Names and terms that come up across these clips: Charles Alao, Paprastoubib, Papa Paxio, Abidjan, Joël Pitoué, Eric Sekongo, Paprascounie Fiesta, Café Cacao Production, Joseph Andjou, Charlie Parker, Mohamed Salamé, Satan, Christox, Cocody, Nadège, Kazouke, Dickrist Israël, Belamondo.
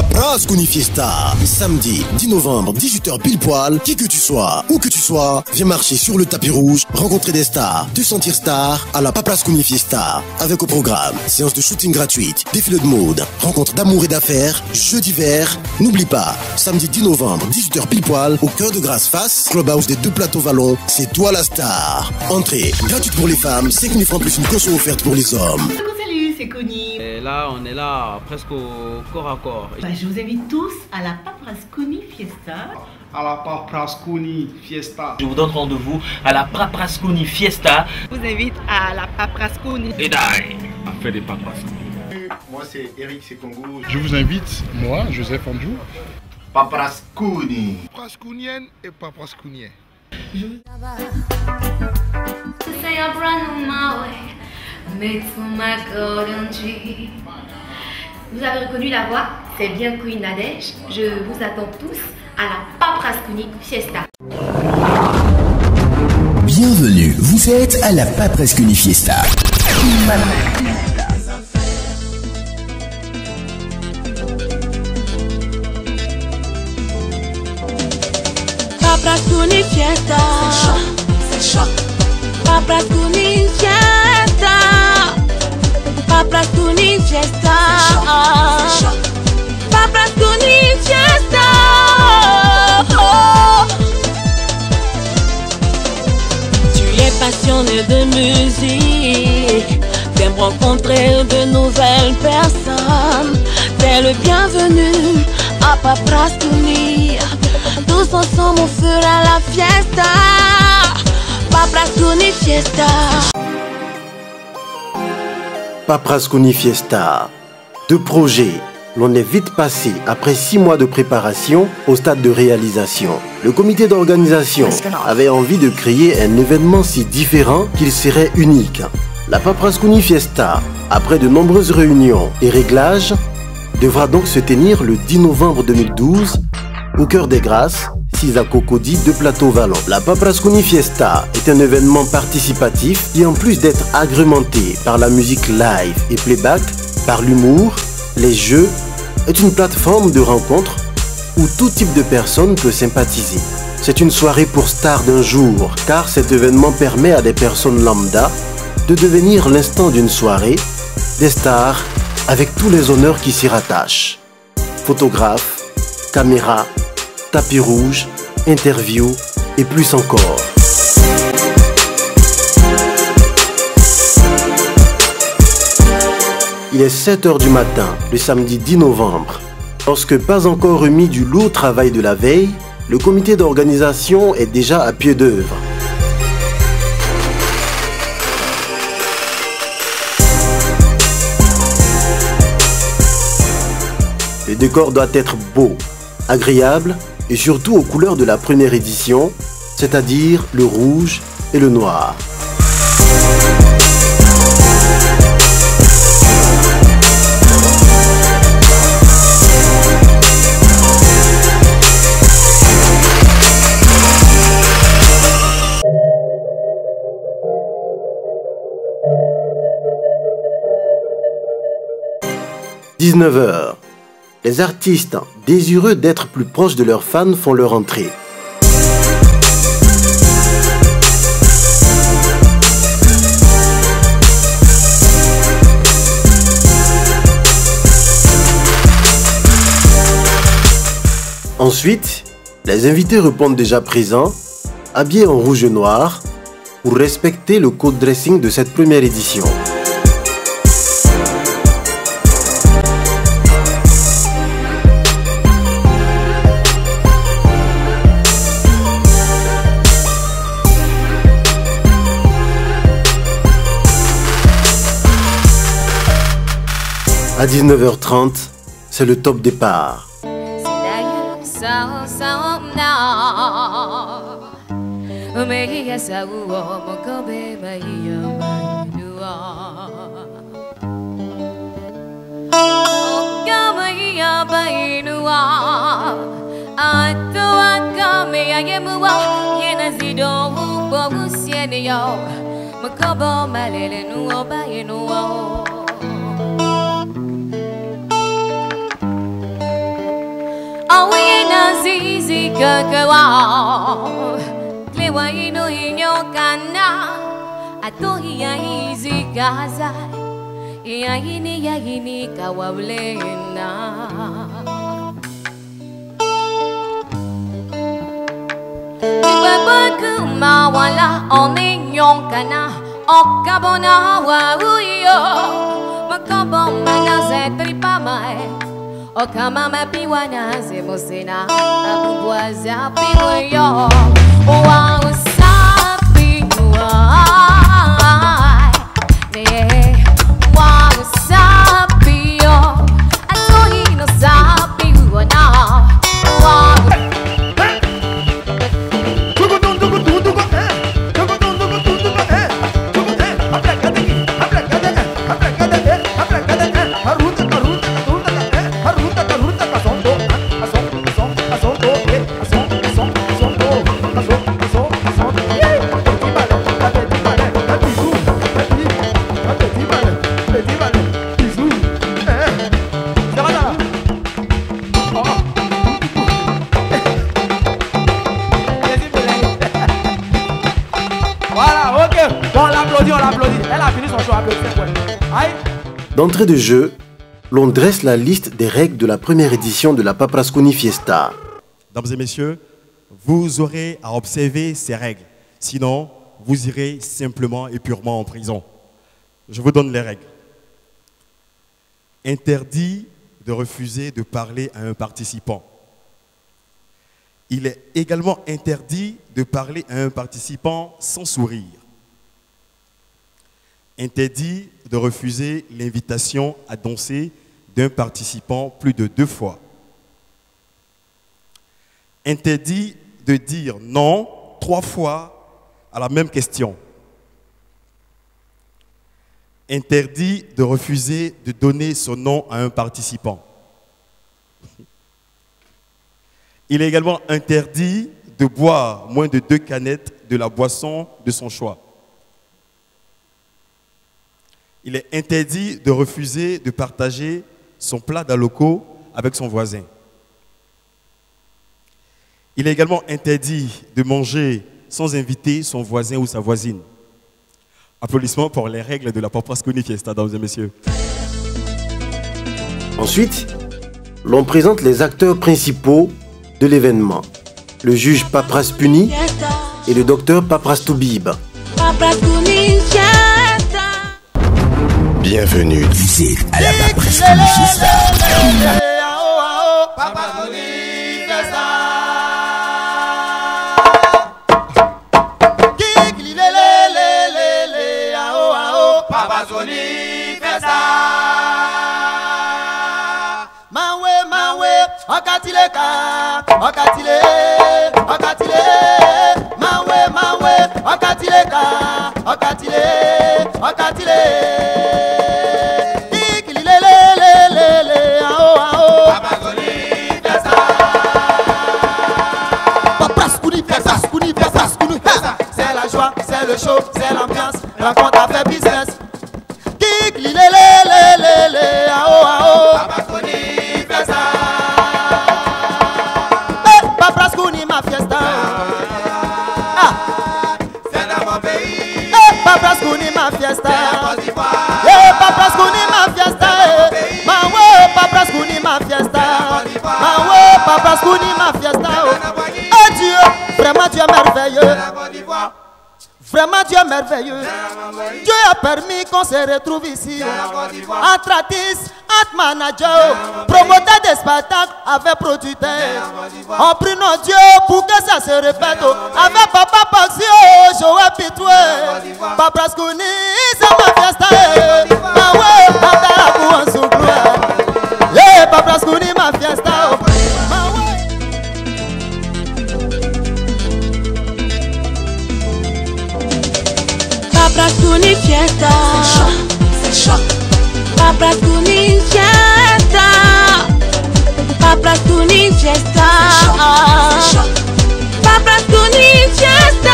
Paprascounie Fiesta. Samedi 10 novembre, 18h pile poil, qui que tu sois, où que tu sois, viens marcher sur le tapis rouge, rencontrer des stars, te sentir star à la Paprascounie Fiesta. Avec au programme, séance de shooting gratuite, défilé de mode, rencontre d'amour et d'affaires, jeux d'hiver. N'oublie pas, samedi 10 novembre, 18h pile poil, au cœur de Grasse Face, clubhouse des deux plateaux vallons, c'est toi la star. Entrée gratuite pour les femmes, 5 000 francs plus une caution offerte pour les hommes. Salut, c'est Connie. Et là, on est là presque au corps à corps. Bah, je vous invite tous à la Paprascounie Fiesta. À la Paprascounie Fiesta. Je vous donne rendez-vous à la Paprascounie Fiesta. Je vous invite à la Paprascounie. Et d'ailleurs, à faire des paprascounie. Moi, c'est Eric Sekongo. Je vous invite, moi, Joseph Andjou. Paprascounie. Paprascounienne et paprascounien. Je vous avez reconnu la voix, c'est bien Queen Nadège. Je vous attends tous à la Paprascounie Fiesta. Bienvenue, vous êtes à la Paprascounie Fiesta. Paprascounie Fiesta. C'est choc, Paprascounie Fiesta. Paprascounie Fiesta. Paprascounie Fiesta. Tu es passionné de musique, t'aimes rencontrer de nouvelles personnes. T'es le bienvenu à Paprascounie. Tous ensemble on fera la fiesta. Paprascounie Fiesta. Paprascounie Fiesta. Deux projets. L'on est vite passé, après 6 mois de préparation, au stade de réalisation. Le comité d'organisation avait envie de créer un événement si différent qu'il serait unique. La Paprascounie Fiesta, après de nombreuses réunions et réglages, devra donc se tenir le 10 novembre 2012 au cœur des Grâces, 6 à Cocody, 2 plateaux vallons. La Paprascounie Fiesta est un événement participatif qui, en plus d'être agrémenté par la musique live et playback, par l'humour, les jeux, est une plateforme de rencontre où tout type de personnes peut sympathiser. C'est une soirée pour stars d'un jour, car cet événement permet à des personnes lambda de devenir l'instant d'une soirée, des stars avec tous les honneurs qui s'y rattachent. Photographes, caméras, tapis rouge, interview et plus encore. Il est 7h du matin, le samedi 10 novembre. Lorsque pas encore remis du lourd travail de la veille, le comité d'organisation est déjà à pied d'œuvre. Le décor doit être beau, agréable et surtout aux couleurs de la première édition, c'est-à-dire le rouge et le noir. « 19h. Les artistes, désireux d'être plus proches de leurs fans, font leur entrée. Ensuite, les invités répondent déjà présents, habillés en rouge et noir, pour respecter le code dressing de cette première édition. À 19h30, c'est le top départ. D'entrée de jeu, l'on dresse la liste des règles de la première édition de la Paprascounie Fiesta. Mesdames et messieurs, vous aurez à observer ces règles. Sinon, vous irez simplement et purement en prison. Je vous donne les règles. Interdit de refuser de parler à un participant. Il est également interdit de parler à un participant sans sourire. Interdit de refuser l'invitation à danser d'un participant plus de 2 fois. Interdit de dire non 3 fois à la même question. Interdit de refuser de donner son nom à un participant. Il est également interdit de boire moins de 2 canettes de la boisson de son choix. Il est interdit de refuser de partager son plat d'aloko avec son voisin. Il est également interdit de manger sans inviter son voisin ou sa voisine. Applaudissements pour les règles de la Paprascounie Fiesta, mesdames et messieurs. Ensuite, l'on présente les acteurs principaux de l'événement. Le juge Paprascounie et le docteur Paprastoubib. Bienvenue ici à la Paprascounie Fiesta. C'est l'ambiance, rencontre à faire business. Kik, li, lé, ao, ao. Paprascounie Fiesta. Hey, Paprascounie ma fiesta. Ah, c'est dans mon pays. Hey, Paprascounie ma fiesta. C'est la Côte d'Ivoire. Hey, Paprascounie ma fiesta. C'est dans mon pays. Paprascounie ma fiesta. C'est la Côte d'Ivoire. Paprascounie ma fiesta. Oh Dieu, vraiment tu es merveilleux. C'est la Côte d'Ivoire. Vraiment Dieu merveilleux, Dieu a permis qu'on se retrouve ici. Entre artistes, entre managers, promoteurs des spectacles avec producteurs. On prie nos dieux pour que ça se répète. Avec Papa Paxio, Joël Pitoué, Paprascounie, c'est ma fiesta. Ma ouais, Papa la boue en souplou. Yeah, Paprascounie, ma fiesta. Paprascounie Fiesta, c'est choc, Paprascounie Fiesta, Paprascounie Fiesta, c'est choc, Paprascounie Fiesta,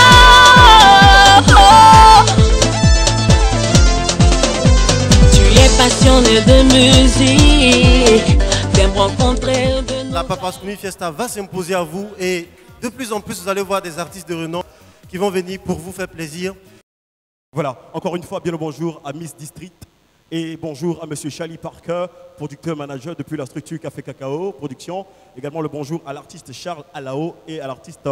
tu es passionné de musique, t'aimes rencontrer de nous. La la Paprascounie Fiesta va s'imposer à vous et de plus en plus vous allez voir des artistes de renom qui vont venir pour vous faire plaisir. Voilà, encore une fois, bien le bonjour à Miss District et bonjour à Monsieur Charlie Parker, producteur manager depuis la structure Café Cacao Production. Également le bonjour à l'artiste Charles Alao et à l'artiste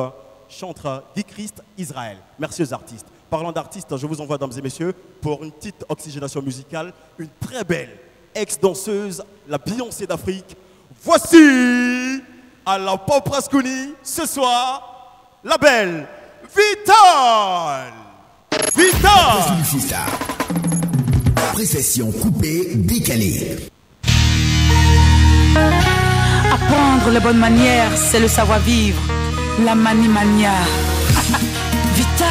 chanteur Dickrist Israël. Merci aux artistes. Parlant d'artistes, je vous envoie, mesdames et messieurs, pour une petite oxygénation musicale, une très belle ex-danseuse, la Beyoncé d'Afrique. Voici à la Paprascounie ce soir la belle Vitale. Vitale. Précession coupée, décalée. Apprendre les bonnes manières, c'est le savoir-vivre, la manie-mania. Vitale.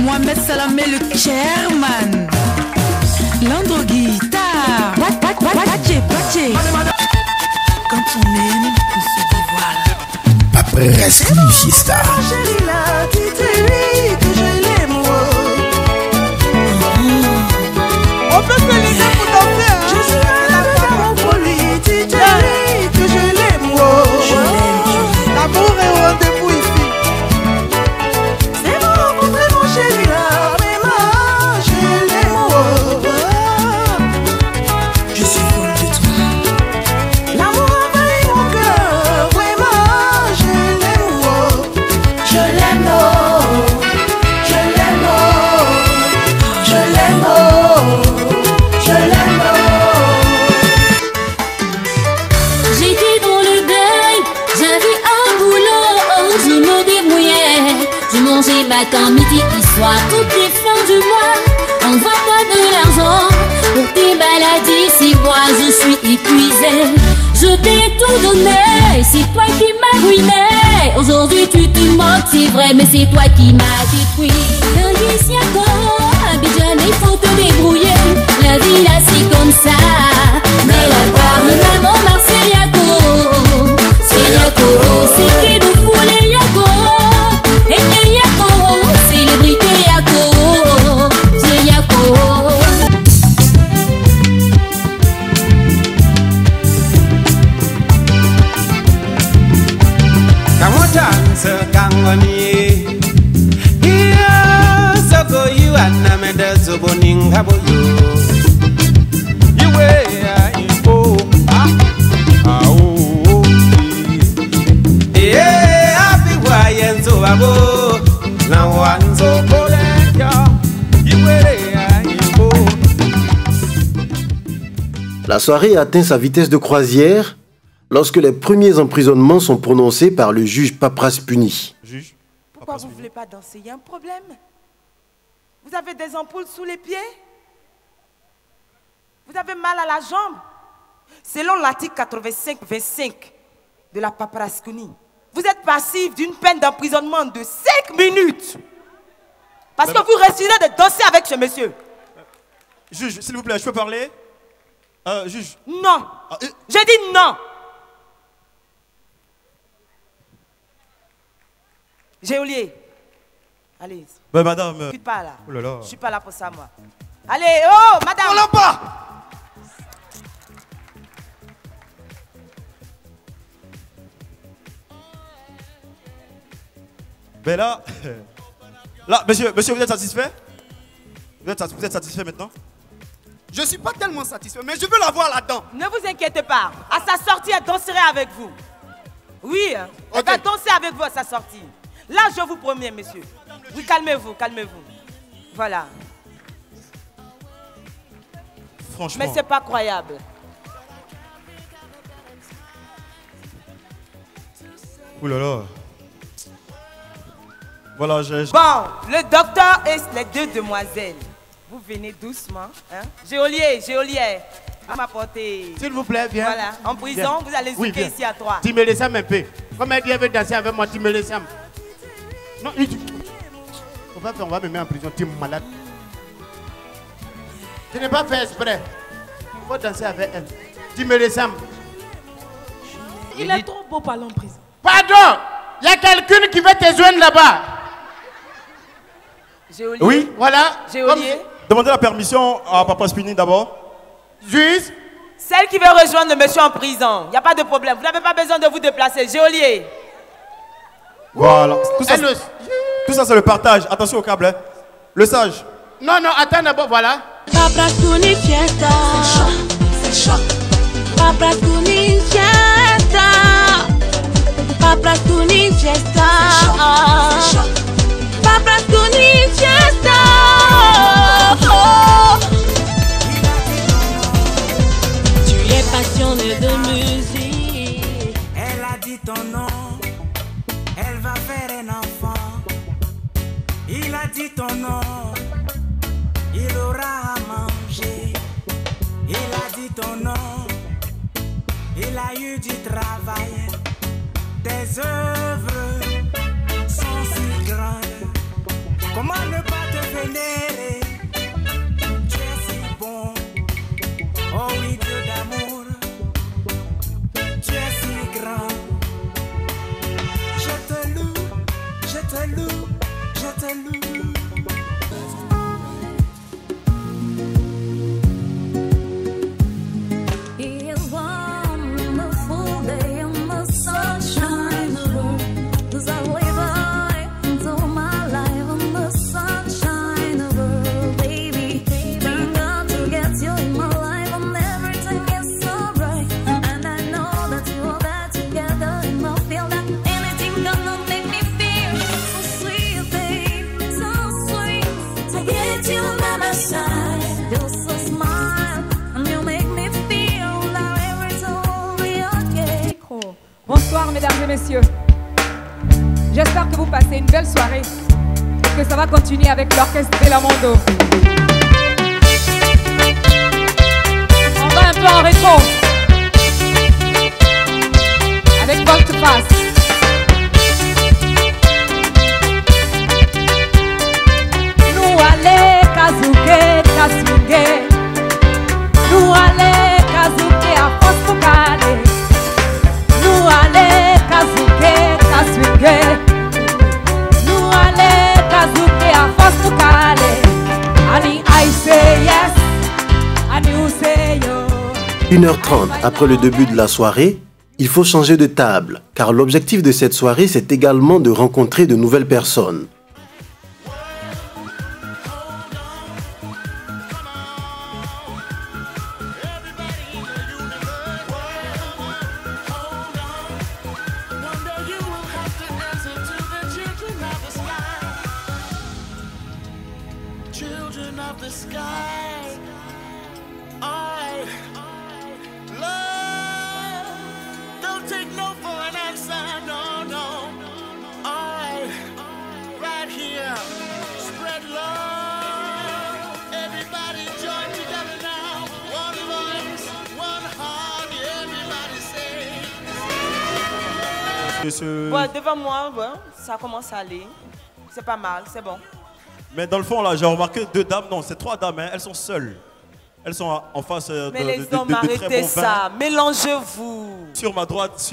Mohamed Salamé, le chairman. Landro guitare. Quand on aime, on se dévoile. Paprascounie Fiesta. On peut se laisser pour danser. Je suis là pour lui. Tu te dis que je l'aime. Je l'aime. L'amour est au rendez-vous ici. C'est bon, rencontrez mon chéri là. Mais là, je l'aime. Je suis folle de toi. L'amour envahit mon cœur. Vraiment, je l'aime. Je l'aime. Je l'aime. Je l'aime. J'ai matin, midi et soir, toutes les fins du mois. On ne voit pas de l'argent pour tes maladies. Si moi je suis épuisée, je t'ai tout donné. C'est toi qui m'as ruiné. Aujourd'hui tu te moques, c'est vrai, mais c'est toi qui m'as détruit. Dickrist Israël, Abidjan, il faut te débrouiller. La vie là c'est comme ça. Mais la part de maman Marseille, Yako, c'est Yako, c'est qui nous fout les Yako. La soirée atteint sa vitesse de croisière lorsque les premiers emprisonnements sont prononcés par le juge Paprascounie. Juge, pourquoi vous ne voulez pas danser? Il y a un problème? Vous avez des ampoules sous les pieds? Vous avez mal à la jambe? Selon l'article 85-25 de la Paprascounie, vous êtes passif d'une peine d'emprisonnement de 5 minutes. Parce que vous refusez de danser avec ce monsieur. Juge, s'il vous plaît, je peux parler? Juge. Non. J'ai dit non. Géolier. Allez. Ben madame. Je suis pas là. Oh là là. Je suis pas là pour ça moi. Allez, oh madame. On l'a pas. Ben là, monsieur, vous êtes satisfait? Vous êtes satisfait maintenant? Je suis pas tellement satisfait, mais je veux la voir là-dedans. Ne vous inquiétez pas. À sa sortie, elle danserait avec vous. Oui, elle va danser avec vous à sa sortie. Là, je vous promets, monsieur. Oui, calmez-vous, calmez-vous. Voilà. Franchement. Mais c'est pas croyable. Ouh là là. Voilà, bon, le docteur et les deux demoiselles. Vous venez doucement. Hein? Géolier, Géolier. Vous m'apportez. S'il vous plaît, viens. Voilà, en prison, bien. Vous allez zouker oui, ici à trois. Tu me laisses un peu. Comme elle veut danser avec moi, tu me laisses un peu. Non, on va me mettre en prison, tu es malade. Tu n'es pas fait exprès. Il faut danser avec elle. Tu me ressembles. Il est trop beau par l'emprise. Pardon, il y a quelqu'une qui veut te joindre là-bas. Oui, voilà. Demandez la permission à Paprascounie d'abord. Juste. Celle qui veut rejoindre monsieur en prison. Il n'y a pas de problème. Vous n'avez pas besoin de vous déplacer. Géolier. Voilà. Tout ça, c'est le partage. Attention au câble. Hein. Le sage. Non, non, attends d'abord. Voilà. Paprascounie Fiesta. C'est chaud. Paprascounie Fiesta. Paprascounie Fiesta. C'est chaud. Paprascounie Fiesta. Tu es passionnée de musique. Elle a dit ton nom. Elle va faire un enfant. Il a dit ton nom. Il aura à manger. Il a dit ton nom. Il a eu du travail. Tes œuvres sont si grandes. Comment ne pas te vénérer? Tu es si bon. Oh oui, Dieu d'amour. Tu es si grand. Je te loue, je te loue, je te loue. It's a wonderful day in the sunshine room. Cause I live out into my life in the sunshine room, baby. Thank God to get you in my life and everything is so bright. And I know that you are there together in my field and anything gonna make me feel so sweet, babe, so sweet. To get you by my side, just a smile and you make me feel. Bonsoir mesdames et messieurs. J'espère que vous passez une belle soirée et que ça va continuer avec l'orchestre Belamondo. On va un peu en rétro avec Volte Face. Nous allez Kazouke, Kazouke. Nous allez Kazouke à force pour caler. Nous allez Kazouke, Kazouke. Nous allez Kazouke à force pour caler. Ani I say yes, ani you say yo. 1h30 après le début de la soirée, il faut changer de table, car l'objectif de cette soirée, c'est également de rencontrer de nouvelles personnes. Ouais, devant moi, ouais, ça commence à aller. C'est pas mal, c'est bon. Mais dans le fond, là, j'ai remarqué deux dames, non, c'est trois dames, hein, elles sont seules. Elles sont en face mais les hommes, arrêtez ça, mélangez-vous. Sur ma droite,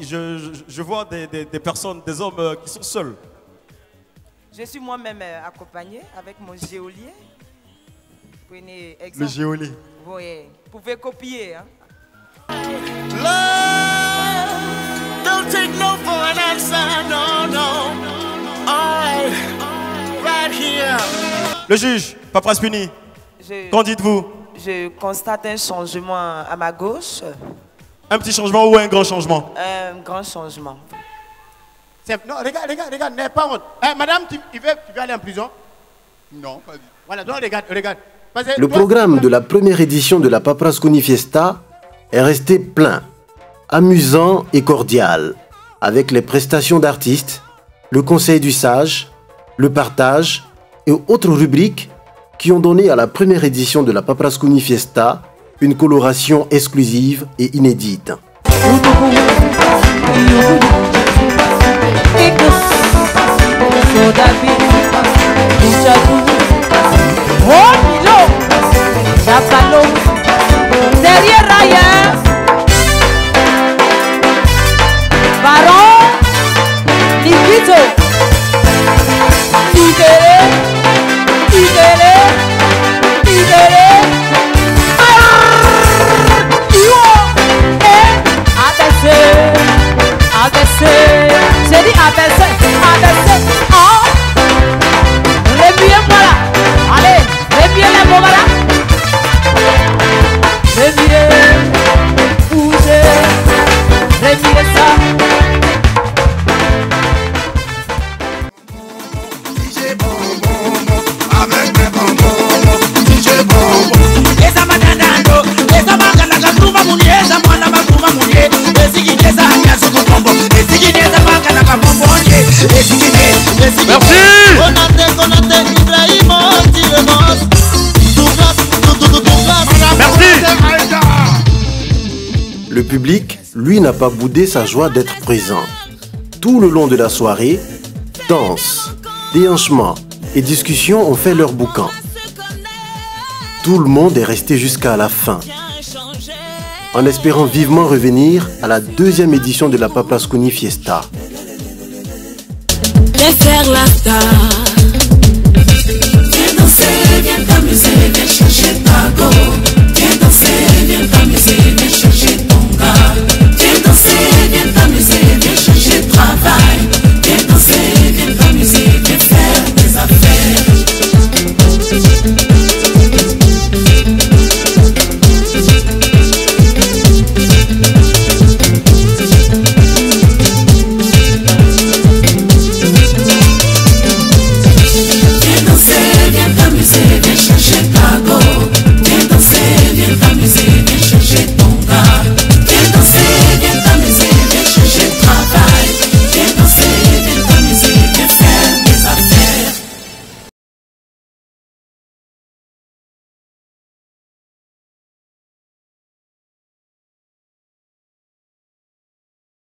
je vois des personnes, des hommes qui sont seuls. Je suis moi-même accompagnée avec mon géolier. Prenez exemple. Le géolier. Oui, vous pouvez copier. Hein. Don't take no for an answer, no, no. I, right here. Le juge, Paprascounie, qu'en dites-vous? Je constate un changement à ma gauche. Un petit changement ou un grand changement? Un grand changement. Non, regarde, regarde, regarde, n'aie pas honte. Eh, madame, tu veux aller en prison? Non, pas du tout. Voilà, donc regarde, regarde. Le programme de la première édition de la Paprascounie Fiesta est resté plein. Amusant et cordial, avec les prestations d'artistes, le conseil du sage, le partage et autres rubriques qui ont donné à la première édition de la Paprascounie Fiesta une coloration exclusive et inédite. Derrière Raya, Baron, Nikito, Idélé, Idélé, Idélé, j'ai dit abaissez, abaissez, oh, remuez-moi là, allez, remuez les bobas là, remuez, bougez, remuez ça. DJ bonbon, avec mes bonbons, DJ bonbon. Et ça m'a danado, et ça m'a ganache, trouve mon lieu, ça m'a la trouve mon lieu, et si qui est ça, il y a ce qu'on comprend. Merci. Le public, lui, n'a pas boudé sa joie d'être présent. Tout le long de la soirée, danse, déhanchement et discussions ont fait leur boucan. Tout le monde est resté jusqu'à la fin, en espérant vivement revenir à la deuxième édition de la Paprascounie Fiesta. Viens faire la star, viens danser, viens t'amuser, viens chercher ta go.